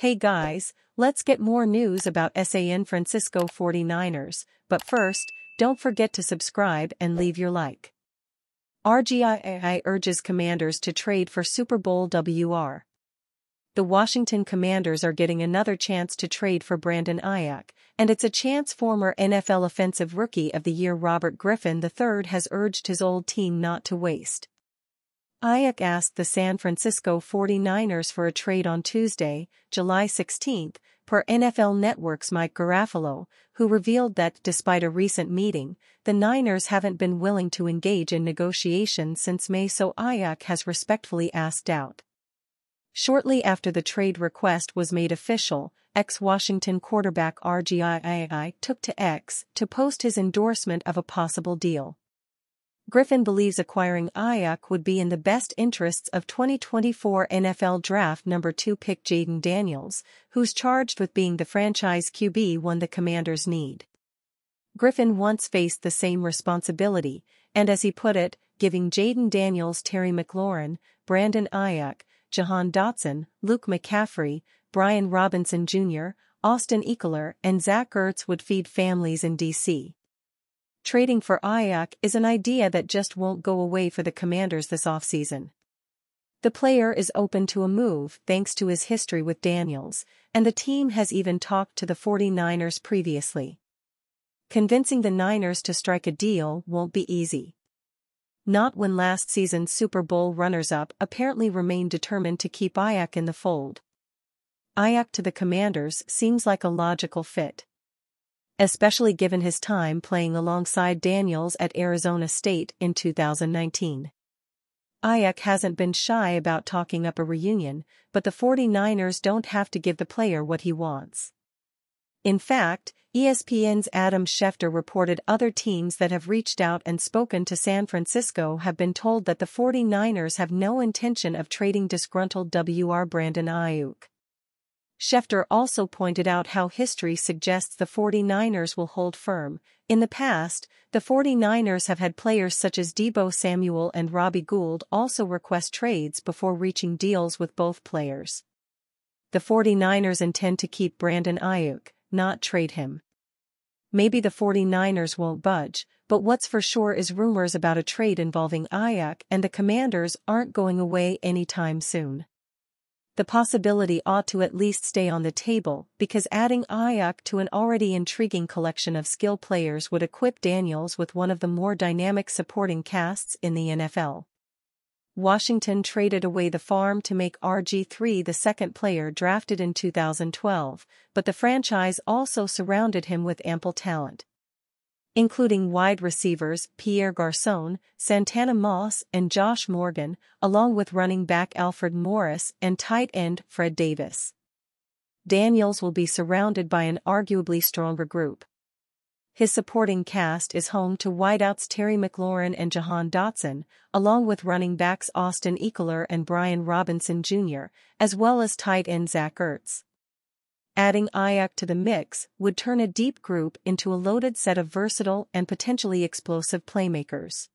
Hey guys, let's get more news about San Francisco 49ers, but first, don't forget to subscribe and leave your like. RGII urges Commanders to trade for Super Bowl WR. The Washington Commanders are getting another chance to trade for Brandon Aiyuk, and it's a chance former NFL Offensive Rookie of the Year Robert Griffin III has urged his old team not to waste. Aiyuk asked the San Francisco 49ers for a trade on Tuesday, July 16, per NFL Network's Mike Garafolo, who revealed that, despite a recent meeting, the Niners haven't been willing to engage in negotiations since May, so Aiyuk has respectfully asked out. Shortly after the trade request was made official, ex-Washington quarterback RGII took to X to post his endorsement of a possible deal. Griffin believes acquiring Aiyuk would be in the best interests of 2024 NFL Draft number 2 pick Jayden Daniels, who's charged with being the franchise QB when the Commanders need. Griffin once faced the same responsibility, and as he put it, giving Jayden Daniels Terry McLaurin, Brandon Aiyuk, Jahan Dotson, Luke McCaffrey, Brian Robinson Jr., Austin Ekeler and Zach Ertz would feed families in D.C. Trading for Aiyuk is an idea that just won't go away for the Commanders this offseason. The player is open to a move thanks to his history with Daniels, and the team has even talked to the 49ers previously. Convincing the Niners to strike a deal won't be easy. Not when last season's Super Bowl runners-up apparently remain determined to keep Aiyuk in the fold. Aiyuk to the Commanders seems like a logical fit, especially given his time playing alongside Daniels at Arizona State in 2019. Aiyuk hasn't been shy about talking up a reunion, but the 49ers don't have to give the player what he wants. In fact, ESPN's Adam Schefter reported other teams that have reached out and spoken to San Francisco have been told that the 49ers have no intention of trading disgruntled WR Brandon Aiyuk. Schefter also pointed out how history suggests the 49ers will hold firm. In the past, the 49ers have had players such as Deebo Samuel and Robbie Gould also request trades before reaching deals with both players. The 49ers intend to keep Brandon Aiyuk, not trade him. Maybe the 49ers won't budge, but what's for sure is rumors about a trade involving Aiyuk and the Commanders aren't going away anytime soon. The possibility ought to at least stay on the table because adding Aiyuk to an already intriguing collection of skill players would equip Daniels with one of the more dynamic supporting casts in the NFL. Washington traded away the farm to make RG3 the second player drafted in 2012, but the franchise also surrounded him with ample talent, including wide receivers Pierre Garçon, Santana Moss and Josh Morgan, along with running back Alfred Morris and tight end Fred Davis. Daniels will be surrounded by an arguably stronger group. His supporting cast is home to wideouts Terry McLaurin and Jahan Dotson, along with running backs Austin Ekeler and Brian Robinson Jr., as well as tight end Zach Ertz. Adding Aiyuk to the mix would turn a deep group into a loaded set of versatile and potentially explosive playmakers.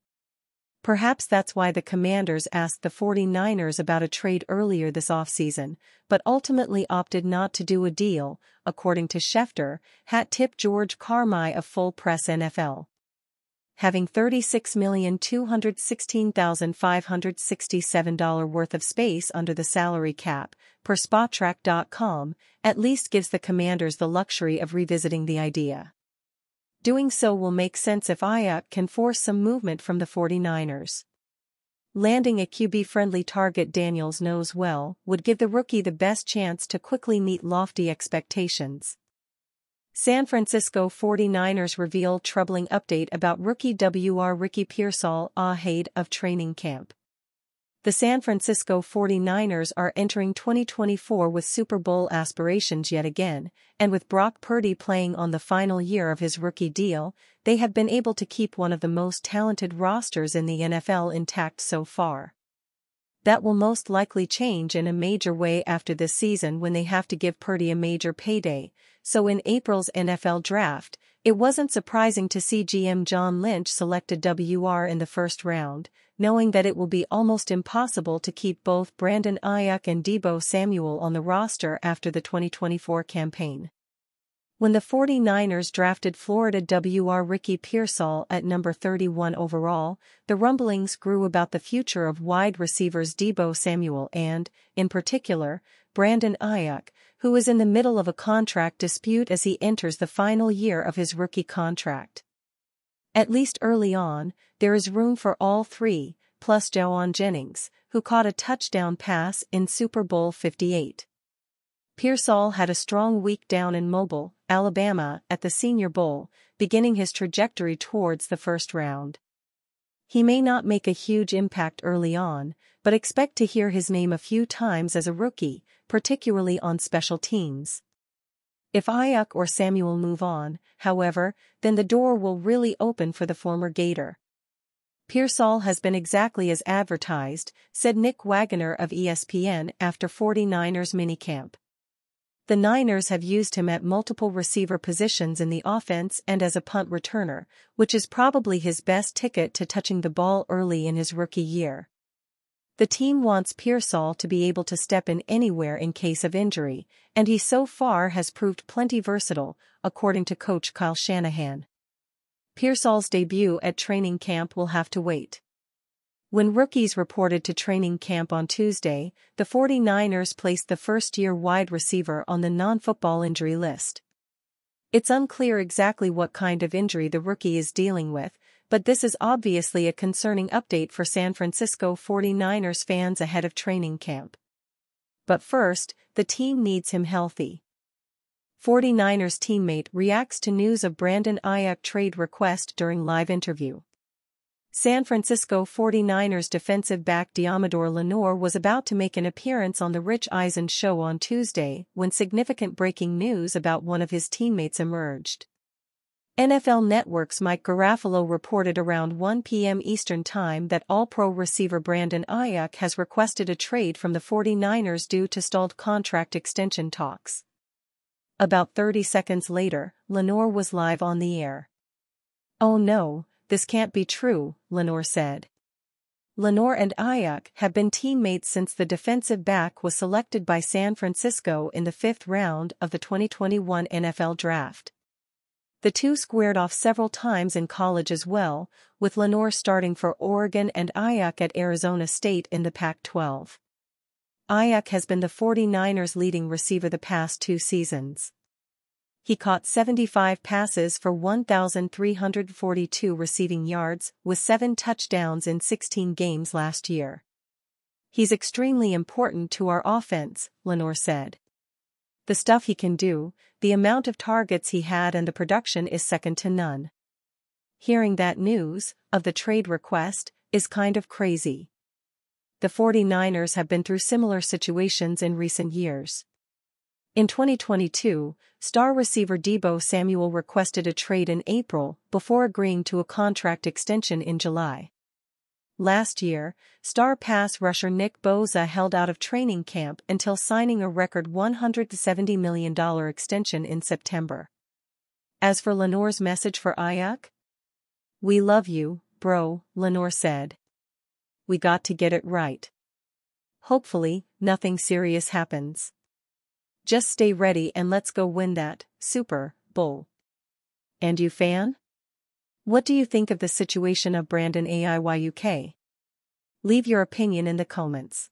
Perhaps that's why the Commanders asked the 49ers about a trade earlier this offseason, but ultimately opted not to do a deal, according to Schefter, hat tip George Carmi of Full Press NFL. Having $36,216,567 worth of space under the salary cap, per SpotTrack.com, at least gives the Commanders the luxury of revisiting the idea. Doing so will make sense if Aiyuk can force some movement from the 49ers. Landing a QB-friendly target Daniels knows well would give the rookie the best chance to quickly meet lofty expectations. San Francisco 49ers reveal troubling update about rookie WR Ricky Pearsall ahead of training camp. The San Francisco 49ers are entering 2024 with Super Bowl aspirations yet again, and with Brock Purdy playing on the final year of his rookie deal, they have been able to keep one of the most talented rosters in the NFL intact so far. That will most likely change in a major way after this season when they have to give Purdy a major payday, so in April's NFL Draft, It wasn't surprising to see GM John Lynch selected WR in the first round, knowing that it will be almost impossible to keep both Brandon Aiyuk and Deebo Samuel on the roster after the 2024 campaign. When the 49ers drafted Florida WR Ricky Pearsall at number 31 overall, the rumblings grew about the future of wide receivers Deebo Samuel and, in particular, Brandon Aiyuk, who is in the middle of a contract dispute as he enters the final year of his rookie contract. At least early on, there is room for all three, plus Jaquan Jennings, who caught a touchdown pass in Super Bowl 58. Pearsall had a strong week down in Mobile, Alabama at the Senior Bowl, beginning his trajectory towards the first round. He may not make a huge impact early on, but expect to hear his name a few times as a rookie, particularly on special teams. If Aiyuk or Samuel move on, however, then the door will really open for the former Gator. Pearsall has been exactly as advertised, said Nick Wagoner of ESPN after 49ers minicamp. The Niners have used him at multiple receiver positions in the offense and as a punt returner, which is probably his best ticket to touching the ball early in his rookie year. The team wants Pearsall to be able to step in anywhere in case of injury, and he so far has proved plenty versatile, according to coach Kyle Shanahan. Pearsall's debut at training camp will have to wait. When rookies reported to training camp on Tuesday, the 49ers placed the first-year wide receiver on the non-football injury list. It's unclear exactly what kind of injury the rookie is dealing with, but this is obviously a concerning update for San Francisco 49ers fans ahead of training camp. But first, the team needs him healthy. 49ers teammate reacts to news of Brandon Aiyuk trade request during live interview. San Francisco 49ers defensive back Deommodore Lenoir was about to make an appearance on the Rich Eisen show on Tuesday when significant breaking news about one of his teammates emerged. NFL Network's Mike Garafolo reported around 1 p.m. Eastern Time that All-Pro receiver Brandon Aiyuk has requested a trade from the 49ers due to stalled contract extension talks. About 30 seconds later, Lenoir was live on the air. "Oh no, this can't be true," Lenoir said. Lenoir and Aiyuk have been teammates since the defensive back was selected by San Francisco in the fifth round of the 2021 NFL Draft. The two squared off several times in college as well, with Lenoir starting for Oregon and Aiyuk at Arizona State in the Pac-12. Aiyuk has been the 49ers' leading receiver the past two seasons. He caught 75 passes for 1,342 receiving yards with 7 touchdowns in 16 games last year. "He's extremely important to our offense," Lenoir said. "The stuff he can do, the amount of targets he had and the production is second to none. Hearing that news, of the trade request, is kind of crazy. The 49ers have been through similar situations in recent years. In 2022, star receiver Deebo Samuel requested a trade in April before agreeing to a contract extension in July. Last year, star pass rusher Nick Bosa held out of training camp until signing a record $170 million extension in September. As for Lenoir's message for Aiyuk? "We love you, bro," Lenoir said. "We got to get it right. Hopefully, nothing serious happens. Just stay ready and let's go win that Super Bowl." And you, fan? What do you think of the situation of Brandon Aiyuk? Leave your opinion in the comments.